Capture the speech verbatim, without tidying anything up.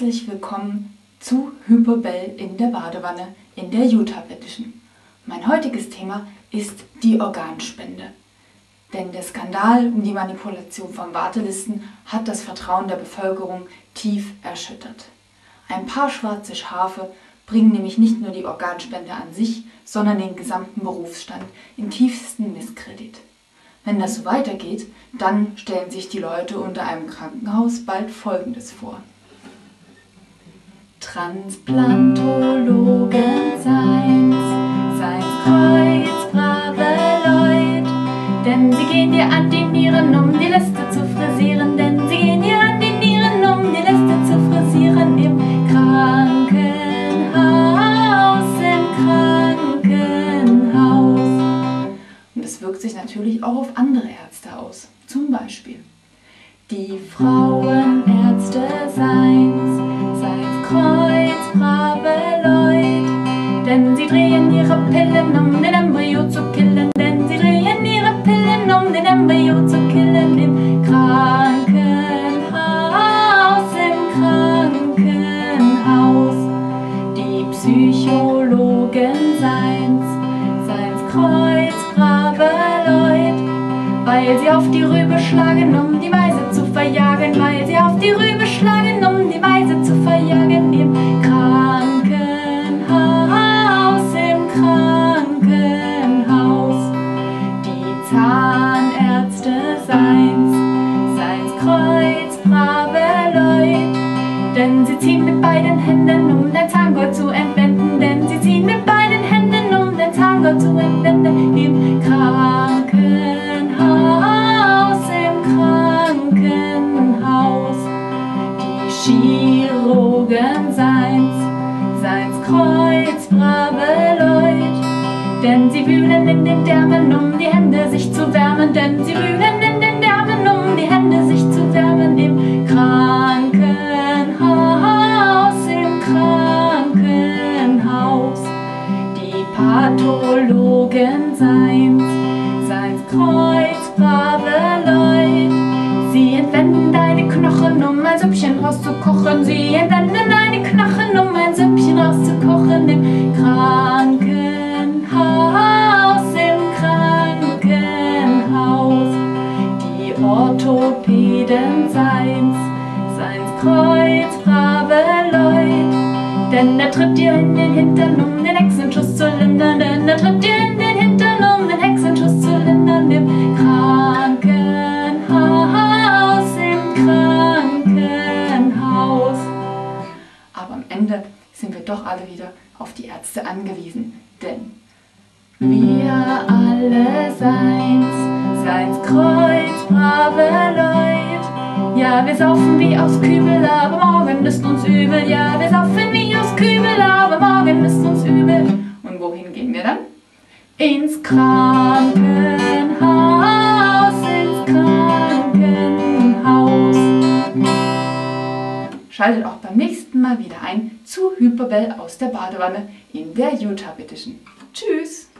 herzlich willkommen zu HüperBel in der Badewanne in der Jutap Edition. Mein heutiges Thema ist die Organspende. Denn der Skandal um die Manipulation von Wartelisten hat das Vertrauen der Bevölkerung tief erschüttert. Ein paar schwarze Schafe bringen nämlich nicht nur die Organspende an sich, sondern den gesamten Berufsstand in tiefsten Misskredit. Wenn das so weitergeht, dann stellen sich die Leute unter einem Krankenhaus bald Folgendes vor. Transplantologen seien's, seien's kreuzbrave Leut, denn sie gehen dir an die Nieren, um die Liste zu frisieren, denn sie gehen dir an die Nieren, um die Liste zu frisieren im Krankenhaus, im Krankenhaus. Und das wirkt sich natürlich auch auf andere Ärzte aus, zum Beispiel die Frauenärzte seien's, seien's kreuzbrave Leut, denn sie drehen ihre Pillen, um den Embryo zu killen, denn sie drehen ihre Pillen, um den Embryo zu killen im Krankenhaus, im Krankenhaus. Die Psychologen seien's, seien's kreuzbrave Leut, weil sie auf die Rübe schlagen, um die Weise zu verjagen, weil sie auf die Rübe schlagen, um die Weise zu verjagen im Krankenhaus, im Krankenhaus. Die Zahnärzte seien's, seien's kreuzbrave Leut, denn sie ziehen mit beiden Händen, um dein Zahngold zu entwenden, denn sie ziehen mit beiden Händen, um dein Zahngold zu entwenden im Krankenhaus, im Krankenhaus. Die Chirurgen seien's, seien's kreuzbrave Leut, denn sie wühlen in den Därmen, um die Hände sich zu wärmen, denn sie wühlen in den Därmen, um die Hände sich zu wärmen im Krankenhaus, im Krankenhaus. Die Pathologen seien's, seien's kreuzbrave Leut, sie entwenden deine Knochen, um ein Süppchen rauszukochen, sie entwenden deine Knochen, um ein Süppchen rauszukochen im Krankenhaus, im Krankenhaus. Die Orthopäden seien's, seien's kreuzbrave Leut, denn er tritt dir in den Hintern, um den Hexenschuss zu lindern, denn er tritt dir in den Hintern, um den Hexenschuss zu lindern im Krankenhaus, im Krankenhaus. Aber am Ende sind wir doch alle wieder auf die Ärzte angewiesen, denn wir alle seien's, seien's kreuzbrave Leut. Ja, wir saufen wie aus Kübel, aber morgen ist uns übel. Ja, wir saufen wie aus Kübel, aber morgen ist uns übel. Und wohin gehen wir dann? Ins Krankenhaus, ins Krankenhaus. Schaltet auch beim nächsten Mal wieder ein zu HüperBel aus der Badewanne in der Jutap Edition. Tschüss!